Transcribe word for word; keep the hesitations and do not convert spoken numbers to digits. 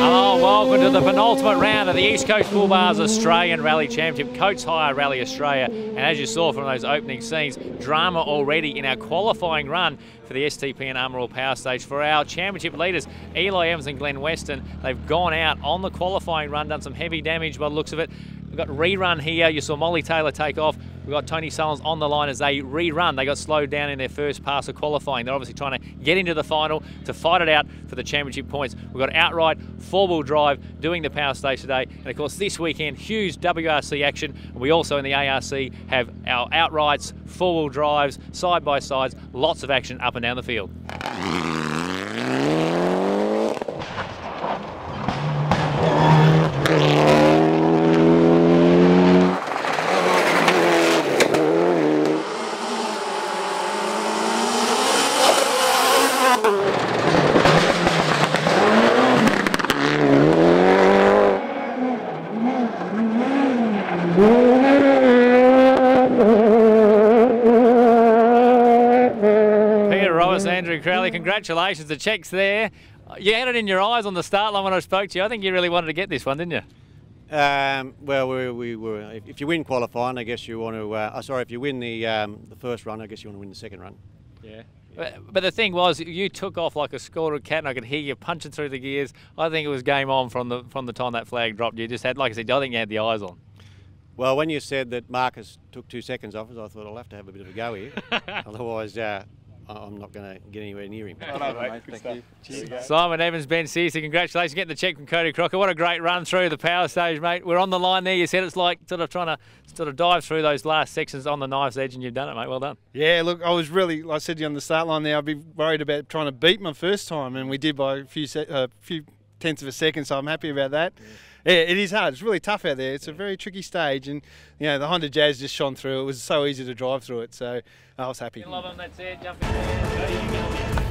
Hello, welcome to the penultimate round of the East Coast Bull Bars Australian Rally Championship, Coates Hire Rally Australia. And as you saw from those opening scenes, drama already in our qualifying run for the S T P and Armorall Power Stage. For our championship leaders, Eli Evans and Glenn Weston, they've gone out on the qualifying run, done some heavy damage by the looks of it. We've got rerun here. You saw Molly Taylor take off. We've got Tony Sullens on the line as they rerun. They got slowed down in their first pass of qualifying. They're obviously trying to get into the final to fight it out for the championship points. We've got outright four-wheel drive doing the Power Stage today. And, of course, this weekend, huge W R C action. We also in the A R C have our outrights, four-wheel drives, side-by-sides, lots of action up and down the field. Andrew Crowley, congratulations. The check's there. You had it in your eyes on the start line when I spoke to you. I think you really wanted to get this one, didn't you? Um, well, we, we were. If you win qualifying, I guess you want to. Uh, oh, sorry, if you win the um, the first run, I guess you want to win the second run. Yeah. But, but the thing was, you took off like a scalded cat, and I could hear you punching through the gears. I think it was game on from the from the time that flag dropped. You just had, like I said, I think you had the eyes on. Well, when you said that Marcus took two seconds off us, I thought I'll have to have a bit of a go here. Otherwise. Uh, I'm not going to get anywhere near him. Oh, no, mate. Good stuff. Cheers. Simon Evans, Ben Sears, congratulations. Getting the check from Cody Crocker. What a great run through the Power Stage, mate. We're on the line there. You said it's like sort of trying to sort of dive through those last sections on the knife's edge, and you've done it, mate. Well done. Yeah, look, I was really, like I said to you on the start line there, I'd be worried about trying to beat my first time, and we did by a few, se uh, few tenths of a second, so I'm happy about that. Yeah. Yeah, it is hard. It's really tough out there. It's a very tricky stage, and you know the Honda Jazz just shone through. It was so easy to drive through it, so I was happy. You love them. That's it. Jump in there.